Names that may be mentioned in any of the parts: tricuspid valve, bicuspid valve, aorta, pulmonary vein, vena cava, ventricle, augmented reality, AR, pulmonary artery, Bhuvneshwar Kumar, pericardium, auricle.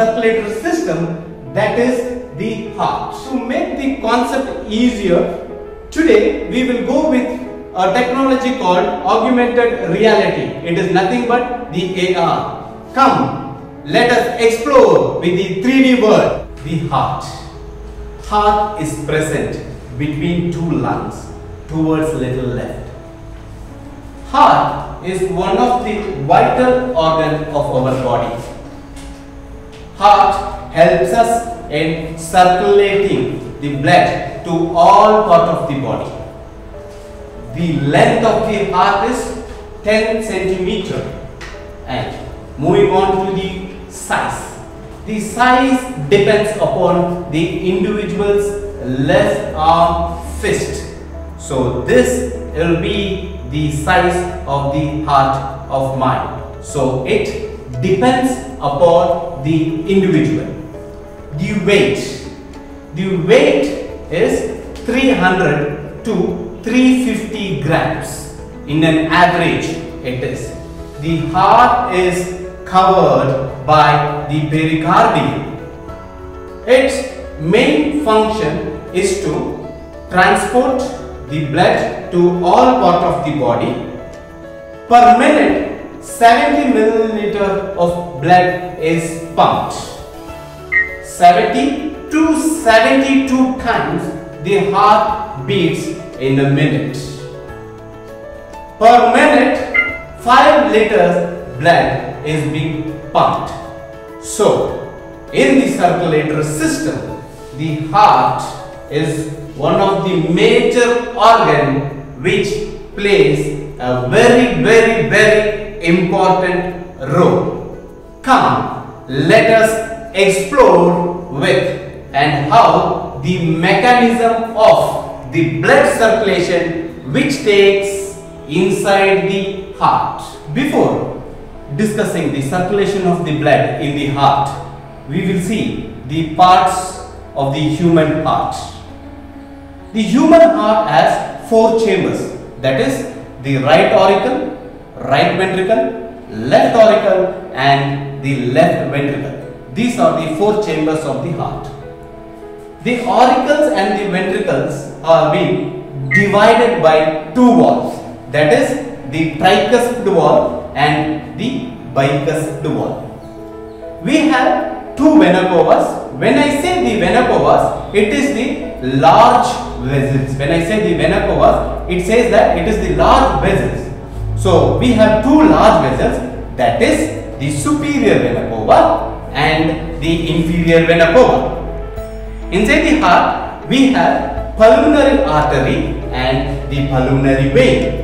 circulatory system, that is the heart. To make the concept easier, today we will go with a technology called augmented reality. It is nothing but the AR. Come, let us explore with the 3D world, the heart. Heart is present between two lungs, towards little left. Heart is one of the vital organs of our body. Heart helps us in circulating the blood to all parts of the body. The length of the heart is 10 centimeter. And moving on to the size. The size depends upon the individual's left arm fist. So this will be the size of the heart of mine. So it depends upon the individual. The weight. The weight is 300 to 350 grams. In an average it is. The heart is covered by the pericardium. Its main function is to transport the blood to all parts of the body. Per minute, 70 milliliter of blood is pumped. 70 to 72 times the heart beats in a minute. Per minute, 5 liters blood is being pumped. So, in the circulatory system, the heart is one of the major organ which plays a very, very, very important role. Come, let us explore with and how the mechanism of the blood circulation which takes inside the heart. Before discussing the circulation of the blood in the heart, we will see the parts of the human heart. The human heart has 4 chambers, that is the right auricle, right ventricle, left auricle and the left ventricle. These are the 4 chambers of the heart. The auricles and the ventricles are being divided by 2 walls, that is the tricuspid valve and the bicuspid valve. We have 2 vena cavas. When I say the vena cavas, it is the large vessels. When I say the vena cavas, it says that it is the large vessels. So we have 2 large vessels, that is the superior vena cava and the inferior vena cava. Inside the heart, we have pulmonary artery and the pulmonary vein.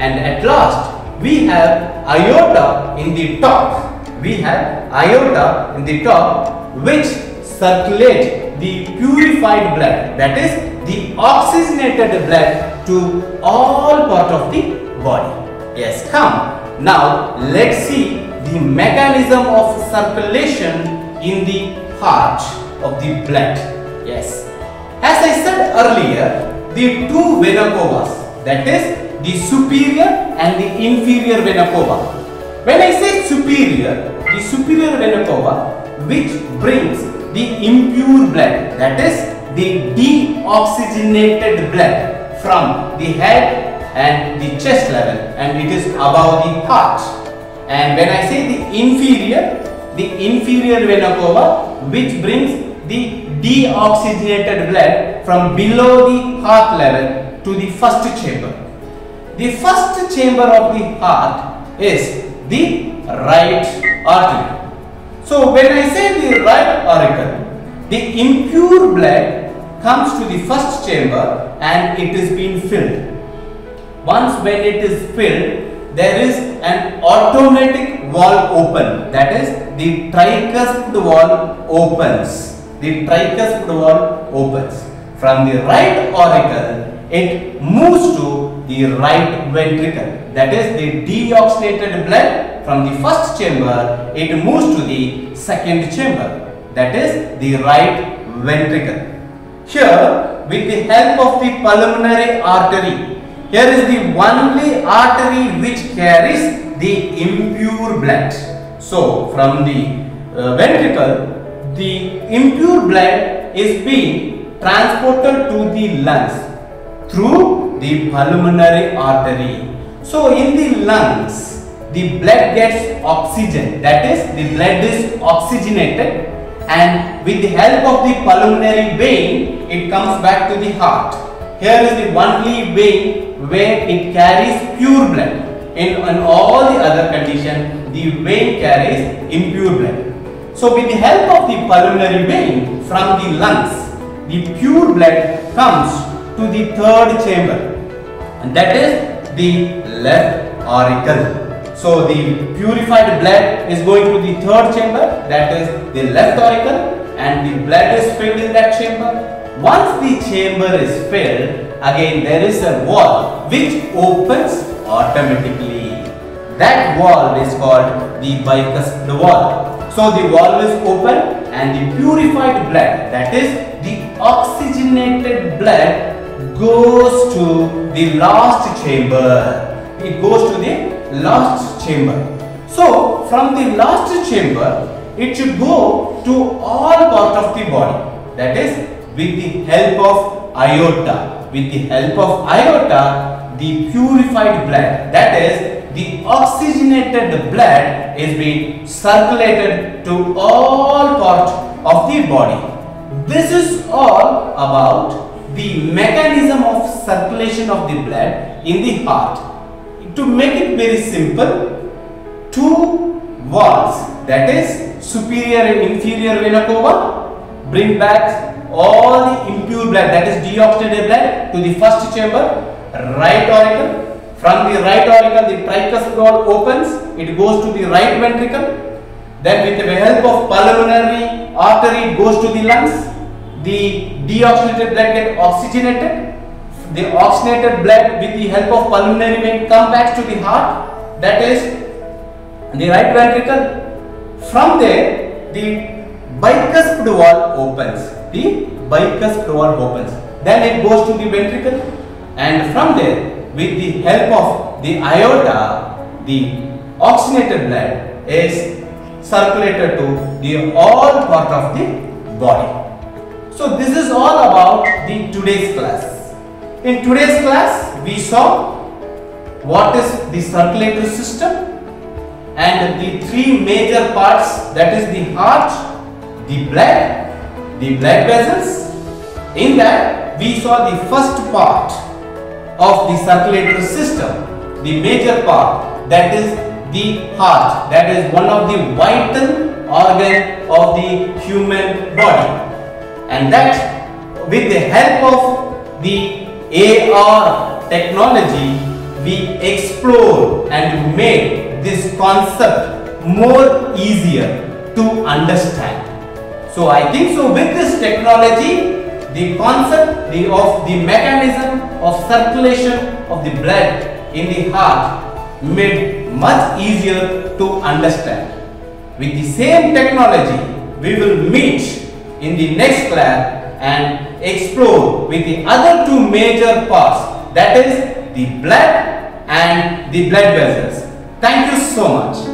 And at last, we have aorta in the top. We have aorta in the top, which circulates the purified blood, that is the oxygenated blood, to all parts of the body. Yes, come. Now, let's see the mechanism of circulation in the heart of the blood. Yes. As I said earlier, the 2 vena cavas, that is the superior and the inferior vena cava. When I say superior, the superior vena cava which brings the impure blood, that is the deoxygenated blood from the head and the chest level, and it is above the heart. And when I say the inferior vena cava which brings the deoxygenated blood from below the heart level to the first chamber. The first chamber of the heart is the right artery. So when I say the right auricle, the impure blood comes to the first chamber and it is being filled. Once when it is filled, there is an automatic valve open, that is the tricuspid valve opens. The tricuspid valve opens. From the right auricle, it moves to the right ventricle, that is the deoxygenated blood from the first chamber, it moves to the second chamber, that is the right ventricle. Here, with the help of the pulmonary artery, here is the only artery which carries the impure blood. So, from the ventricle the impure blood is being transported to the lungs through the pulmonary artery. So in the lungs, the blood gets oxygen, that is, the blood is oxygenated, and with the help of the pulmonary vein, it comes back to the heart. Here is the only vein where it carries pure blood. In all the other conditions, the vein carries impure blood. So with the help of the pulmonary vein from the lungs, the pure blood comes to the third chamber, and that is the left auricle. So the purified blood is going to the third chamber, that is the left auricle, and the blood is filled in that chamber. Once the chamber is filled, again there is a valve which opens automatically. That valve is called the bicuspid valve. So the valve is open and the purified blood, that is the oxygenated blood, goes to the last chamber. It goes to the last chamber. So from the last chamber, it should go to all parts of the body. That is, with the help of aorta, the purified blood, that is the oxygenated blood, is being circulated to all parts of the body. This is all about the mechanism of circulation of the blood in the heart. To make it very simple, two valves, that is superior and inferior vena cava, bring back all the impure blood, that is deoxygenated blood, to the first chamber, right auricle. From the right auricle, the tricuspid valve opens, it goes to the right ventricle. Then with the help of pulmonary artery, it goes to the lungs. The deoxygenated blood gets oxygenated. The oxygenated blood, with the help of pulmonary vein, comes back to the heart, that is the right ventricle. From there, the bicuspid valve opens, then it goes to the ventricle, and from there, with the help of the aorta, the oxygenated blood is circulated to the all part of the body. So this is all about the today's class. In today's class, we saw what is the circulatory system and the three major parts, that is the heart, the blood vessels. In that, we saw the first part of the circulatory system, the major part, that is the heart, that is one of the vital organ of the human body, and that with the help of the AR technology, we explore and make this concept more easier to understand. So I think so with this technology, the concept of the mechanism of circulation of the blood in the heart made much easier to understand. With the same technology, we will meet in the next class and explore with the other two major parts, that is the blood and the blood vessels. Thank you so much.